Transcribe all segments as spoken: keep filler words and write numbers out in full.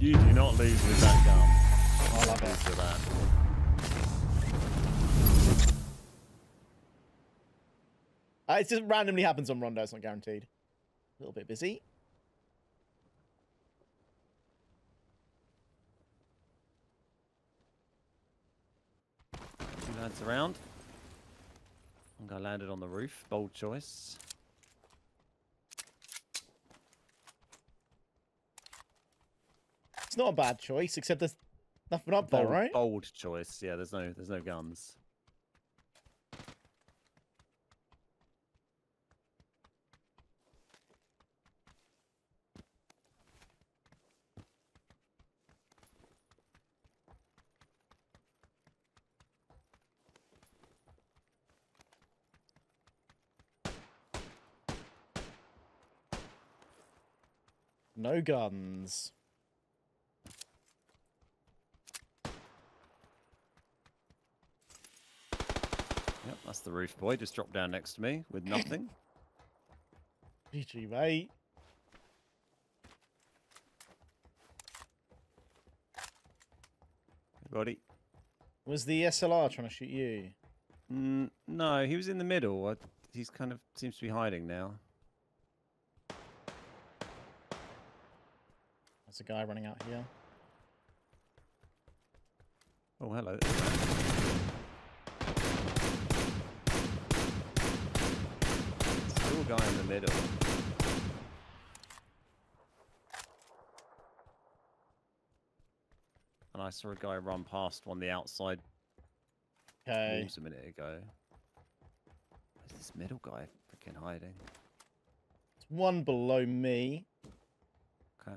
You do not leave with that gun. I love it. For that. Uh, it just randomly happens on Rondo, it's not guaranteed. A little bit busy. Two lads around. I think I landed on the roof. Bold choice. It's not a bad choice, except there's nothing up there, right? Bold choice. Yeah, there's no, there's no guns. No guns. Yep, that's the roof boy. Just dropped down next to me with nothing. G G, mate. Everybody. Was the S L R trying to shoot you? Mm, no, he was in the middle. I, he's kind of seems to be hiding now. There's a guy running out here. Oh, hello. Still a guy in the middle. And I saw a guy run past on the outside okay. walls a minute ago. Where's this middle guy freaking hiding? It's one below me. Okay.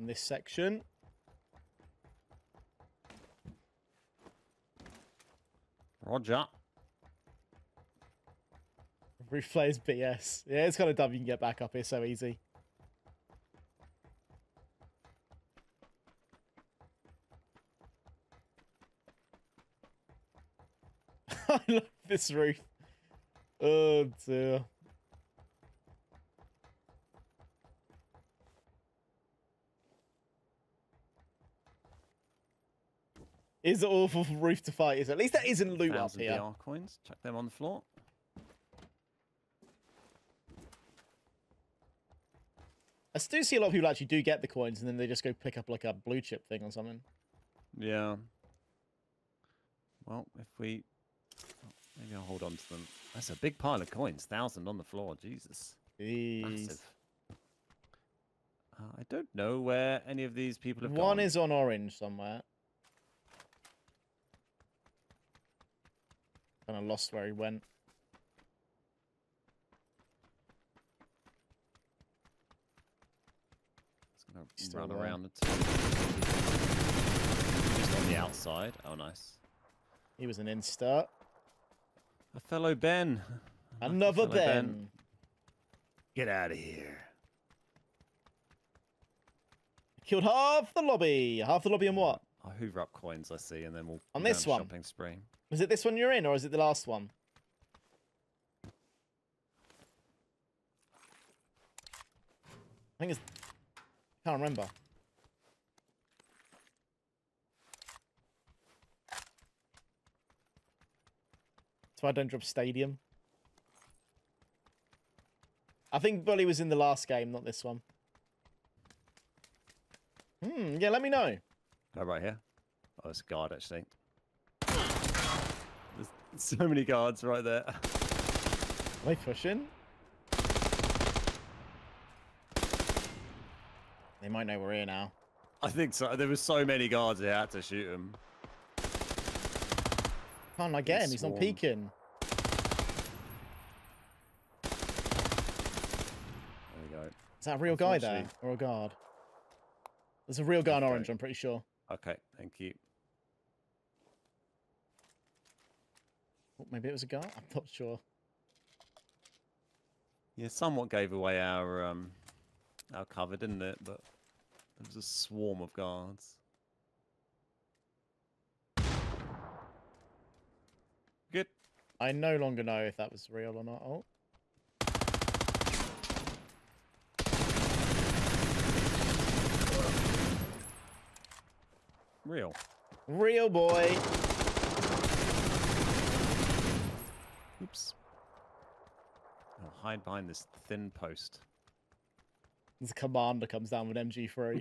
In this section. Roger. Roof players B S. Yeah, it's kind of dumb you can get back up here so easy. I love this roof. Oh dear. Is an awful roof to fight, is it? At least that isn't loot up here. Thousand V R coins. Chuck them on the floor. I still see a lot of people actually do get the coins, and then they just go pick up like a blue chip thing or something. Yeah. Well, if we... Oh, maybe I'll hold on to them. That's a big pile of coins. Thousand on the floor. Jesus. Jeez. Massive. Uh, I don't know where any of these people have gone. One is on orange somewhere. And I lost where he went. He's gonna Still run there. around the top. Just on the outside. Oh, nice. He was an insta. A fellow Ben. Another fellow Ben. Ben. Get out of here. Killed half the lobby. Half the lobby in what? I'll hoover up coins, I see, and then we'll on this one. Shopping spree. Is it this one you're in, or is it the last one? I think it's... I can't remember. That's why I don't drop stadium. I think Bully was in the last game, not this one. Hmm, yeah, let me know. Go right here. Oh, it's a guard, actually. There's so many guards right there. Are they pushing? They might know we're here now. I think so. There were so many guards here, I had to shoot him. Can't I get him? He's not peeking. There we go. Is that a real guy there? Or a guard? There's a real guy in orange, I'm pretty sure. Okay, thank you. Oh, maybe it was a guy? I'm not sure. Yeah, somewhat gave away our um, our cover, didn't it? But there was a swarm of guards. Good. I no longer know if that was real or not. Oh. Real. Real boy. Oops. I'll hide behind this thin post. This commander comes down with M G three.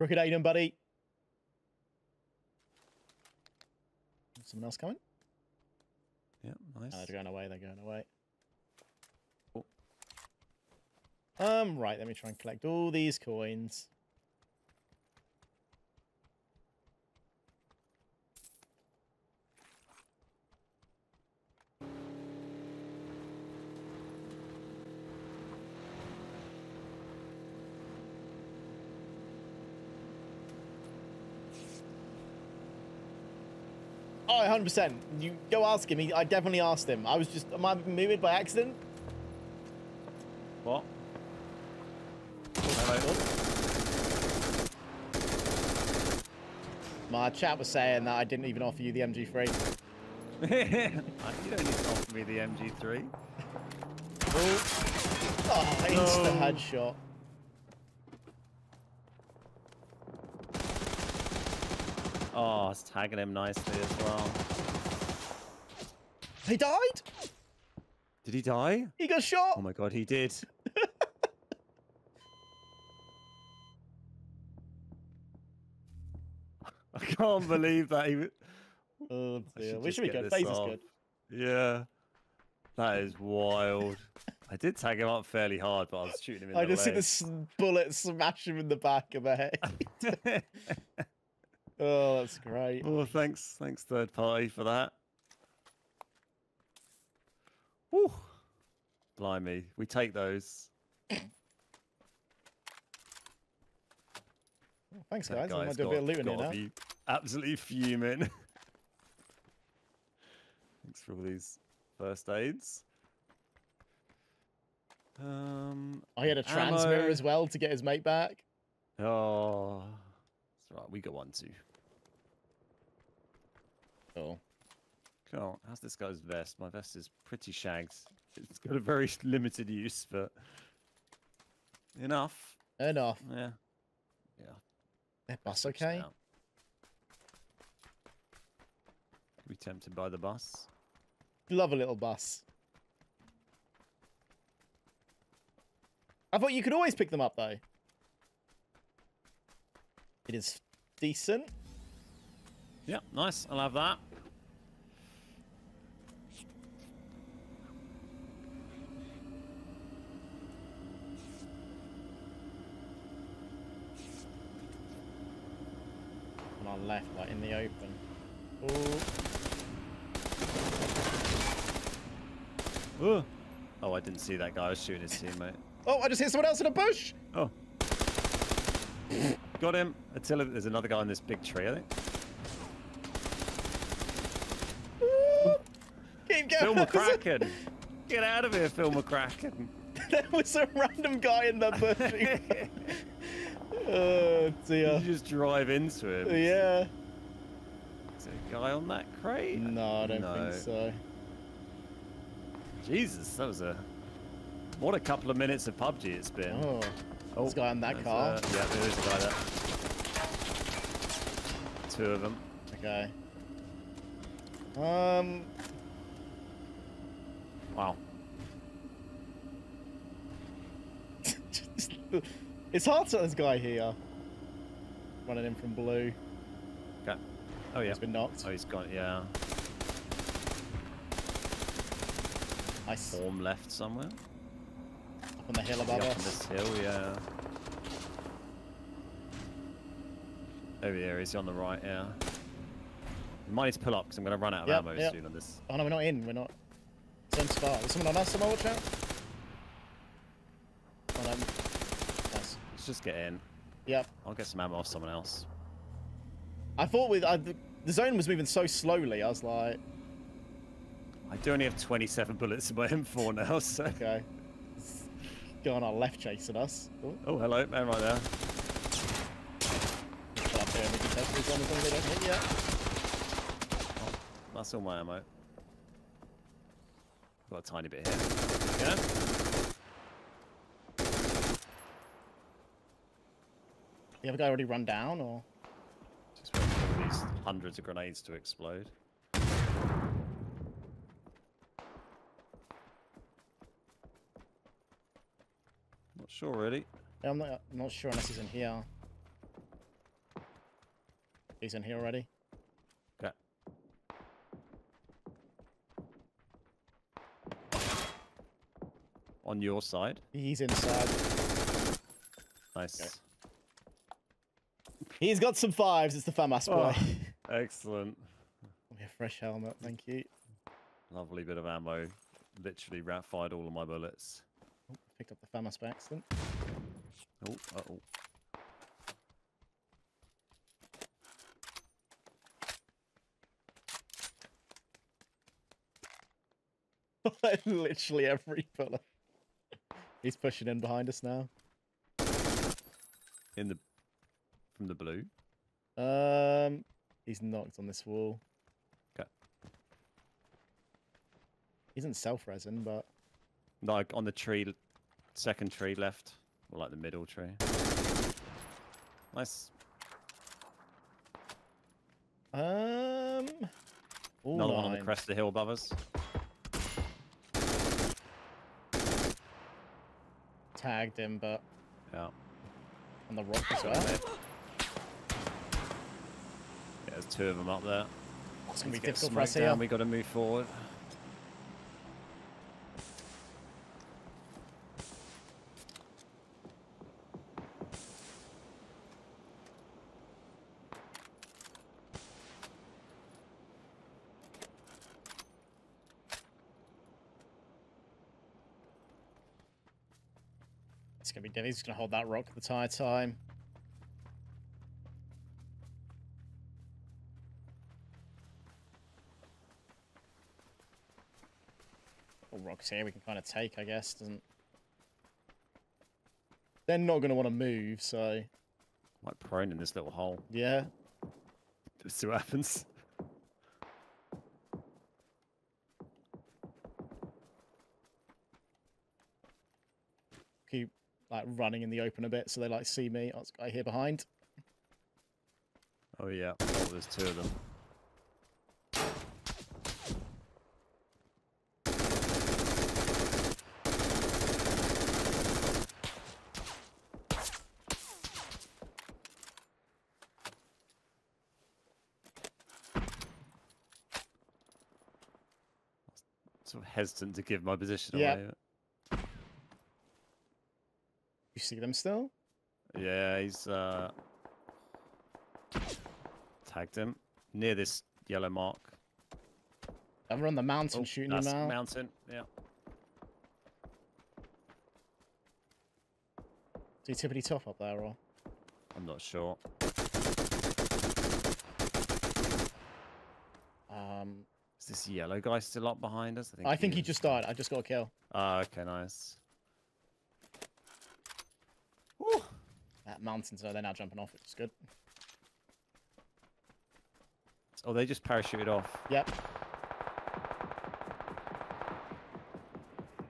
Rocket, how you doing, buddy? Someone else coming? Yeah, nice. Oh, they're going away, they're going away. Cool. Um, right, let me try and collect all these coins. Oh, one hundred percent. You go ask him. He, I definitely asked him. I was just... Am I moving by accident? What? Hello. My chat was saying that I didn't even offer you the M G three. You don't need to offer me the M G three. Oh, oh insta headshot. Oh, it's tagging him nicely as well. He died? Did he die? He got shot. Oh my god, he did. I can't believe that he... Oh dear. We should be good. Face is good. Yeah. That is wild. I did tag him up fairly hard, but I was shooting him in the leg. I just see this bullet smash him in the back of the head. Oh, that's great. Oh, thanks. Thanks, third party, for that. Woo. Blimey. We take those. Oh, thanks, that guys. I might do got, a bit of looting here now. Absolutely fuming. Thanks for all these first aids. Um, I had a transmitter ammo. As well to get his mate back. Oh... Right, we got one too. Cool. Cool. How's this guy's vest? My vest is pretty shagged. It's got a very limited use, but enough. Enough. Yeah. Yeah. Bus okay? Now. We tempted by the bus. Love a little bus. I thought you could always pick them up though. It is decent. Yeah, nice. I'll have that. On our left, like in the open. Ooh. Ooh. Oh, I didn't see that guy. I was shooting his teammate. Oh, I just hit someone else in a bush. Oh. Got him. Attila, there's another guy in this big tree, I think. Ooh, keep going. Phil McCracken. Get out of here, Phil McCracken. There was a random guy in the bush. Oh, dear. You just drive into him. Yeah. Is there a guy on that crate? No, I don't no. think so. Jesus, that was a... What a couple of minutes of P U B G it's been. Oh. Oh, this guy on that car. Uh, yeah, there is a guy there. Two of them. Okay. Um. Wow. It's hard to this guy here. Running in from blue. Okay. Oh yeah. He's been knocked. Oh, he's gone. Yeah. I saw him left somewhere. On the hill above us. On this hill, yeah. Over here, he's on the right, yeah. We might need to pull up because I'm going to run out of yep, ammo yep. soon on this. Oh no, we're not in, we're not. Same spot. There's someone on us, someone watch out. Oh, no. Nice. Let's just get in. Yep. I'll get some ammo off someone else. I thought with I, the zone was moving so slowly, I was like. I do only have twenty-seven bullets in my M four now, so. Okay. Go on our left chasing us. Ooh. Oh, hello, man right there. Oh, that's all my ammo. Got a tiny bit here. Yeah. The other guy already run down, or? Just waiting for these hundreds of grenades to explode. Not sure, really. Yeah, I'm not, I'm not sure unless he's in here. He's in here already. Okay. On your side? He's inside. Nice. Okay. He's got some fives. It's the FAMAS boy. Oh, excellent. A fresh helmet. Thank you. Lovely bit of ammo. Literally rat fired all of my bullets. Oh, picked up the FAMAS by accident. Oh, uh oh. Literally every bullet. He's pushing in behind us now. In the... From the blue? Um, he's knocked on this wall. Okay. He isn't self-resin, but... Like, on the tree... Second tree left. Or, like, the middle tree. Nice. Um... Another one on the crest of the hill above us. Tagged him, but... Yeah. On the rock as well. Yeah, there's two of them up there. It's going to be difficult for us here. We've got to move forward. It's going to be dead. He's going to hold that rock the entire time. Rocks here we can kind of take, I guess. Doesn't they're not going to want to move, so I'm like prone in this little hole. Yeah, let's see what happens. Keep like running in the open a bit so they like see me. Oh, it's a guy here behind. Oh yeah, oh, there's two of them. Sort of hesitant to give my position yep. away. You see them still? Yeah, he's uh, tagged him near this yellow mark. Over on the mountain, oh, shooting that's him out. Mountain, yeah. Is he tippity top up there, or? I'm not sure. Um. Is this yellow guy still up behind us? I think, I he, think he just died. I just got a kill. Ah, okay, nice. Woo! That mountain, so they're now jumping off, which is good. Oh, they just parachuted off. Yep.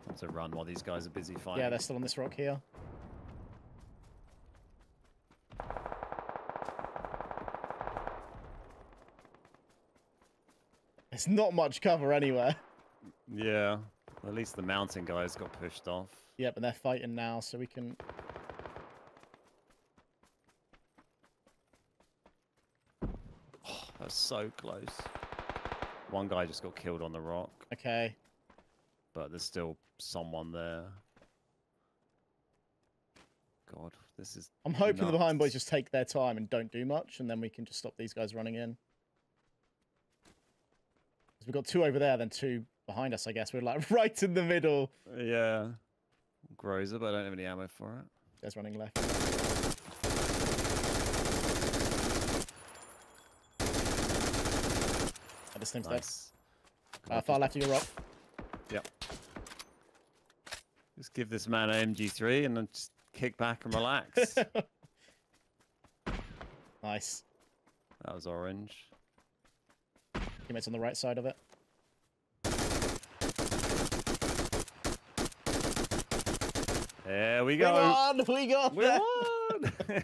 Have to run while these guys are busy fighting. Yeah, they're still on this rock here. It's not much cover anywhere. Yeah. Well, at least the mountain guys got pushed off. Yeah, but they're fighting now, so we can... Oh, that's so close. One guy just got killed on the rock. Okay. But there's still someone there. God, this is... I'm hoping nuts. The behind boys just take their time and don't do much, and then we can just stop these guys running in. We've got two over there, then two behind us, I guess. We're like right in the middle. Yeah. Groza, but I don't have any ammo for it. There's running left. Oh, this thing's nice. There. Uh, far left of your rock. Yep. Just give this man an M G three and then just kick back and relax. Nice. That was orange. Teammates on the right side of it. There we go. We won! We got we there! Won!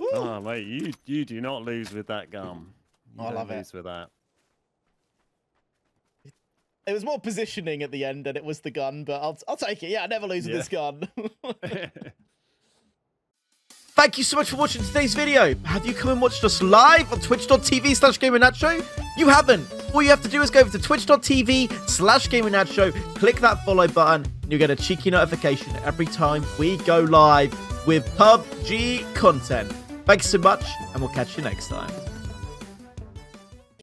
Ooh. Oh mate, you you do not lose with that gum. You I don't love lose it. With that. It was more positioning at the end than it was the gun, but I'll I'll take it. Yeah, I never lose yeah. with this gun. Thank you so much for watching today's video. Have you come and watched us live on twitch.tv slash Gaming Nacho? You haven't. All you have to do is go over to twitch.tv slash Gaming Nacho, click that follow button, and you'll get a cheeky notification every time we go live with P U B G content. Thanks so much, and we'll catch you next time.